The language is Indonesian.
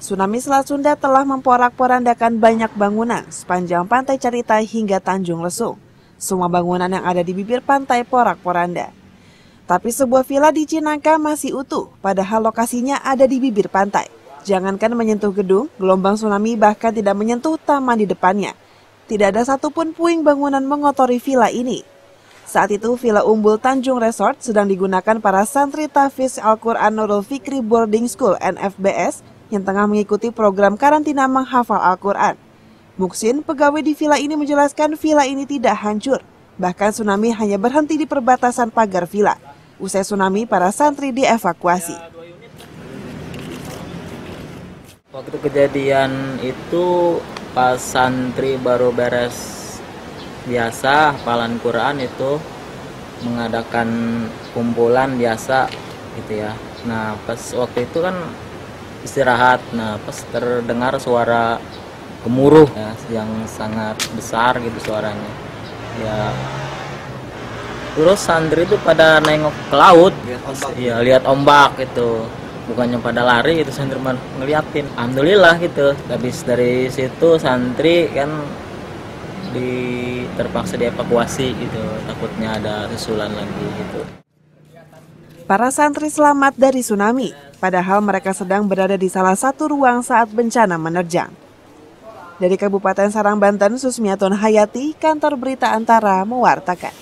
Tsunami Selat Sunda telah memporak-porandakan banyak bangunan sepanjang Pantai Carita hingga Tanjung Lesung. Semua bangunan yang ada di bibir pantai porak-poranda. Tapi sebuah villa di Cinangka masih utuh, padahal lokasinya ada di bibir pantai. Jangankan menyentuh gedung, gelombang tsunami bahkan tidak menyentuh taman di depannya. Tidak ada satupun puing bangunan mengotori villa ini. Saat itu, Villa Umbul Tanjung Resort sedang digunakan para santri Tahfiz Al-Quran Nurul Fikri Boarding School NFBS yang tengah mengikuti program karantina menghafal Al-Quran. Muksin, pegawai di villa ini menjelaskan villa ini tidak hancur. Bahkan tsunami hanya berhenti di perbatasan pagar villa. Usai tsunami, para santri dievakuasi. Waktu kejadian itu, pas santri baru beres biasa, hafalan Quran itu mengadakan kumpulan biasa gitu ya. Nah, pas waktu itu kan istirahat, nah pas terdengar suara gemuruh ya, yang sangat besar gitu suaranya ya. Terus santri itu pada nengok ke laut, iya lihat ombak gitu, bukannya pada lari gitu, santri ngeliatin. Alhamdulillah gitu. Habis dari situ santri kan terpaksa dievakuasi gitu, takutnya ada susulan lagi gitu. Para santri selamat dari tsunami, padahal mereka sedang berada di salah satu ruang saat bencana menerjang. Dari Kabupaten Serang, Banten, Susmiatun Hayati, Kantor Berita Antara mewartakan.